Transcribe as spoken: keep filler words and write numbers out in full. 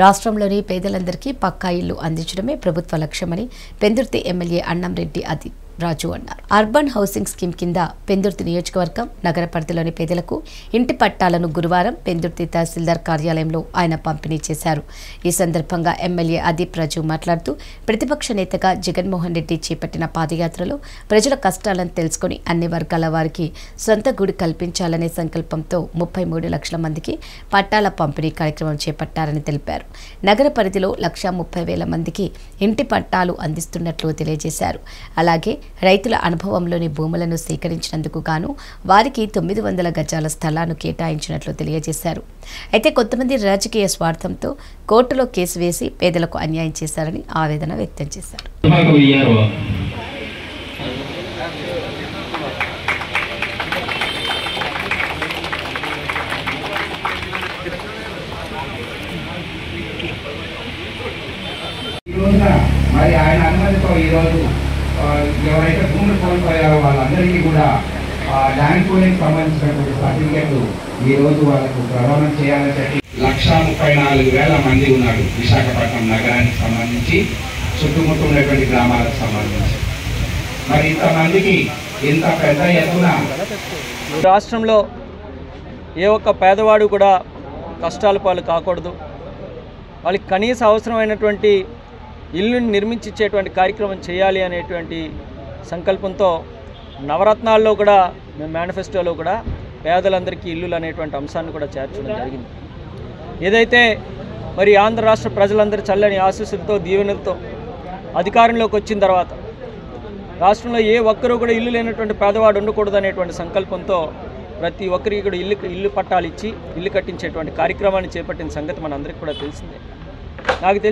రాష్ట్రంలోని పేదలందరికీ పక్కా ఇల్లు అందించడమే ప్రభుత్వ లక్ష్యమని పెందుర్తి ఎమ్మెల్యే అన్నంరెడ్డి అదిరాజు అన్నారు. అర్బన్ హౌసింగ్ స్కీమ్ కింద పెందుర్తి నియోజకవర్గం నగర పరిధిలోని పేదలకు ఇంటి పట్టాలను గురువారం పెందుర్తి తహసీల్దార్ కార్యాలయంలో ఆయన పంపిణీ చేశారు. ఈ సందర్భంగా ఎమ్మెల్యే అదిరాజు మాట్లాడుతూ ప్రతిపక్ష నేతగా జగన్మోహన్ రెడ్డి చేపట్టిన పాదయాత్రలో ప్రజల కష్టాలను తెలుసుకుని అన్ని వర్గాల వారికి సొంత గుడి కల్పించాలనే సంకల్పంతో ముప్పై మూడు లక్షల మందికి పట్టాల పంపిణీ కార్యక్రమం చేపట్టారని తెలిపారు. నగర పరిధిలో లక్ష ముప్పై వేల మందికి ఇంటి పట్టాలు అందిస్తున్నట్లు తెలియజేశారు. అలాగే రైతుల అనుభవంలోని భూములను సేకరించినందుకు గాను వారికి తొమ్మిది వందల గజాల స్థలాన్ని కేటాయించినట్లు తెలియజేశారు. అయితే కొంతమంది రాజకీయ స్వార్థంతో కోర్టులో కేసు వేసి పేదలకు అన్యాయం చేశారని ఆవేదన వ్యక్తం చేశారు. మరి ఆయన అనుమతితో ఈరోజు ఎవరైతే భూములు కోల్పోయారో వాళ్ళందరికీ కూడా ల్యాండ్ పూలింగ్ సంబంధించినటువంటి సర్టిఫికెట్లు ఈరోజు వాళ్ళకు ప్రదానం చేయాలని చెప్పి లక్షా ముప్పై నాలుగు వేల మంది ఉన్నారు విశాఖపట్నం నగరానికి సంబంధించి చుట్టుముట్టు ఉన్నటువంటి గ్రామాలకు సంబంధించి. మరి ఇంతమందికి ఇంత పెద్ద ఎత్తున రాష్ట్రంలో ఏ ఒక్క పేదవాడు కూడా కష్టాల పాలు కాకూడదు, వాళ్ళకి కనీస అవసరమైనటువంటి ఇల్లుని నిర్మించిచ్చేటువంటి కార్యక్రమం చేయాలి అనేటువంటి సంకల్పంతో నవరత్నాల్లో కూడా మేము మేనిఫెస్టోలో కూడా పేదలందరికీ ఇల్లులు అనేటువంటి అంశాన్ని కూడా చేర్చడం జరిగింది. ఏదైతే మరి ఆంధ్ర రాష్ట్ర ప్రజలందరి చల్లని ఆశీస్సులతో దీవెనలతో అధికారంలోకి వచ్చిన తర్వాత రాష్ట్రంలో ఏ ఒక్కరూ కూడా ఇల్లు లేనటువంటి పేదవాడు ఉండకూడదు అనేటువంటి సంకల్పంతో ప్రతి ఒక్కరికి కూడా ఇల్లు ఇల్లు పట్టాలు ఇచ్చి ఇల్లు కట్టించేటువంటి కార్యక్రమాన్ని చేపట్టిన సంగతి మన అందరికీ కూడా తెలిసిందే. నాకు తెలిసి